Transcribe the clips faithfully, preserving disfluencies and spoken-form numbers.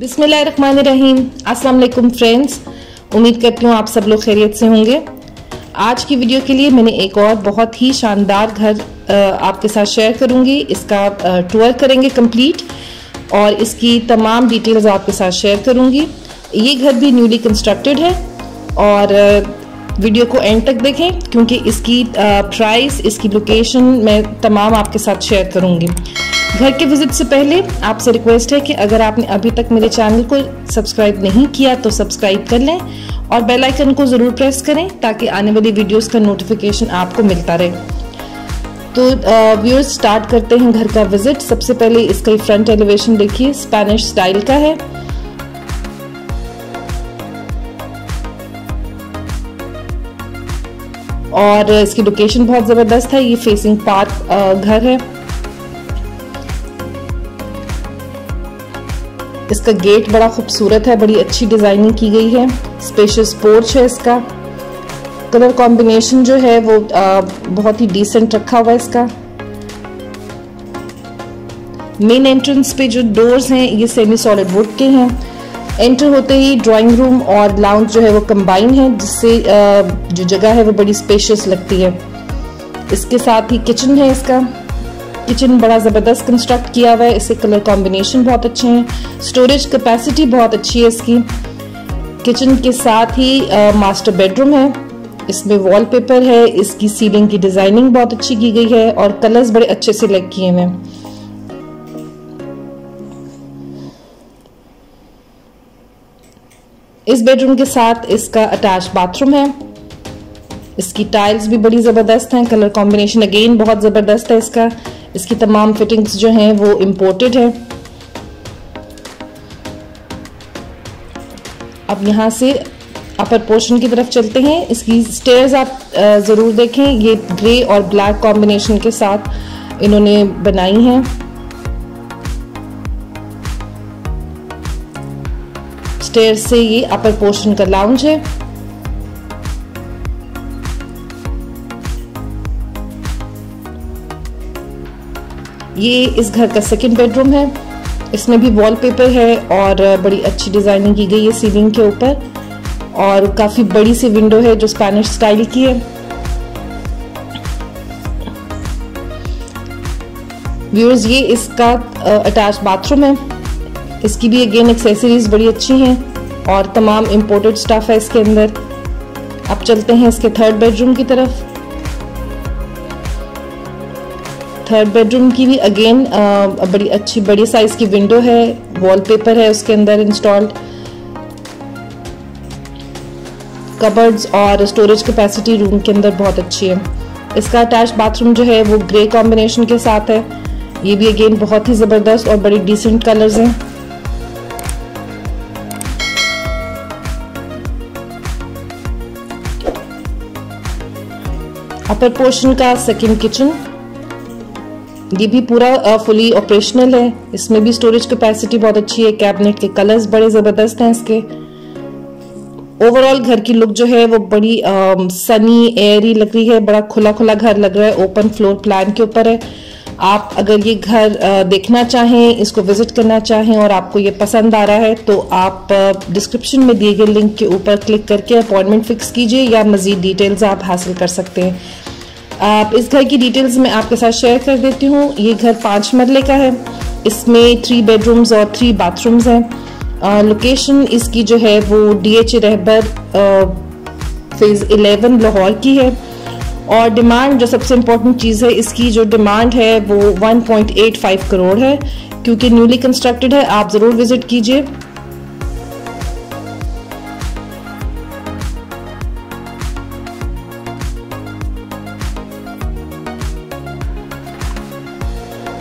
बिस्मिल्लाहिर्रहमानिर्रहीम। अस्सलाम वालेकुम फ्रेंड्स, उम्मीद करती हूँ आप सब लोग खैरियत से होंगे। आज की वीडियो के लिए मैंने एक और बहुत ही शानदार घर आपके साथ शेयर करूँगी। इसका टूर करेंगे कंप्लीट और इसकी तमाम डिटेल्स आपके साथ शेयर करूँगी। ये घर भी न्यूली कंस्ट्रक्टेड है और वीडियो को एंड तक देखें क्योंकि इसकी प्राइस, इसकी लोकेशन मैं तमाम आपके साथ शेयर करूँगी। घर के विजिट से पहले आपसे रिक्वेस्ट है कि अगर आपने अभी तक मेरे चैनल को सब्सक्राइब नहीं किया तो सब्सक्राइब कर लें और बेल आइकन को ज़रूर प्रेस करें ताकि आने वाली वीडियोस का नोटिफिकेशन आपको मिलता रहे। तो व्यूअर्स, स्टार्ट करते हैं घर का विजिट। सबसे पहले इसका फ्रंट एलिवेशन देखिए, स्पेनिश स्टाइल का है। और इसकी लोकेशन बहुत ज़बरदस्त है, ये फेसिंग पार्क घर है। इसका गेट बड़ा खूबसूरत है, बड़ी अच्छी डिज़ाइनिंग की गई है। स्पेशियस पोर्च है, इसका कलर कॉम्बिनेशन जो है वो आ, बहुत ही डिसेंट रखा हुआ है। इसका मेन एंट्रेंस पे जो डोर्स हैं ये सेमी सॉलिड वुड के हैं। एंटर होते ही ड्राइंग रूम और लाउंज जो है वो कंबाइन है, जिससे जो जगह है वो बड़ी स्पेशियस लगती है। इसके साथ ही किचन है, इसका किचन बड़ा ज़बरदस्त कंस्ट्रक्ट किया हुआ है। इसके कलर कॉम्बिनेशन बहुत अच्छे हैं, स्टोरेज कैपेसिटी बहुत अच्छी है इसकी। किचन के साथ ही मास्टर बेडरूम है, इसमें वॉलपेपर है, इसकी सीलिंग की डिज़ाइनिंग बहुत अच्छी की गई है और कलर्स बड़े अच्छे से लग किए हुए हैं। इस बेडरूम के साथ इसका अटैच बाथरूम है। इसकी टाइल्स भी बड़ी ज़बरदस्त हैं, कलर कॉम्बिनेशन अगेन बहुत ज़बरदस्त है इसका। इसकी तमाम फिटिंग्स जो हैं वो इम्पोर्टेड है। अब यहाँ से अपर पोर्शन की तरफ चलते हैं। इसकी स्टेयर्स आप ज़रूर देखें, ये ग्रे और ब्लैक कॉम्बिनेशन के साथ इन्होंने बनाई हैं। स्टेयर से ये अपर पोर्शन का लाउंज है। ये इस घर का सेकंड बेडरूम है, इसमें भी वॉलपेपर है और बड़ी अच्छी डिजाइनिंग की गई है सीलिंग के ऊपर। और काफी बड़ी सी विंडो है जो स्पेनिश स्टाइल की है। व्यूअर्स, ये इसका अटैच बाथरूम है। इसकी भी अगेन एक्सेसरीज बड़ी अच्छी हैं और तमाम इम्पोर्टेड स्टफ है इसके अंदर। अब चलते हैं इसके थर्ड बेडरूम की तरफ। थर्ड बेडरूम की भी अगेन बड़ी अच्छी बड़ी साइज की विंडो है, वॉलपेपर है उसके अंदर इंस्टॉल्ड। कबर्ड्स और स्टोरेज कैपेसिटी रूम के अंदर बहुत अच्छी है। इसका अटैच बाथरूम जो है वो ग्रे कॉम्बिनेशन के साथ है। ये भी अगेन बहुत ही ज़बरदस्त और बड़ी डिसेंट कलर्स हैं। अपर पोर्शन का सेकंड किचन, ये भी पूरा फुली ऑपरेशनल है। इसमें भी स्टोरेज कैपेसिटी बहुत अच्छी है, कैबिनेट के कलर्स बड़े ज़बरदस्त हैं इसके। ओवरऑल घर की लुक जो है वो बड़ी सनी एयरी लग रही है, बड़ा खुला खुला घर लग रहा है। ओपन फ्लोर प्लान के ऊपर है। आप अगर ये घर देखना चाहें, इसको विजिट करना चाहें और आपको ये पसंद आ रहा है तो आप डिस्क्रिप्शन में दिए गए लिंक के ऊपर क्लिक करके अपॉइंटमेंट फिक्स कीजिए या मज़ीद डिटेल्स आप हासिल कर सकते हैं। आप इस घर की डिटेल्स मैं आपके साथ शेयर कर देती हूँ। ये घर पाँच मरले का है, इसमें थ्री बेडरूम्स और थ्री बाथरूम्स हैं। लोकेशन इसकी जो है वो D H A Rahbar phase eleven Lahore की है। और डिमांड, जो सबसे इम्पोर्टेंट चीज़ है, इसकी जो डिमांड है वो एक पॉइंट आठ पाँच करोड़ है। क्योंकि न्यूली कंस्ट्रक्टेड है, आप ज़रूर विज़िट कीजिए।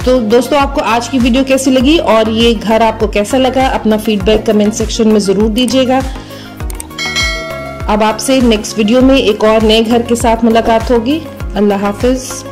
तो दोस्तों, आपको आज की वीडियो कैसी लगी और ये घर आपको कैसा लगा, अपना फीडबैक कमेंट सेक्शन में ज़रूर दीजिएगा। अब आपसे नेक्स्ट वीडियो में एक और नए घर के साथ मुलाकात होगी। अल्लाह हाफिज़।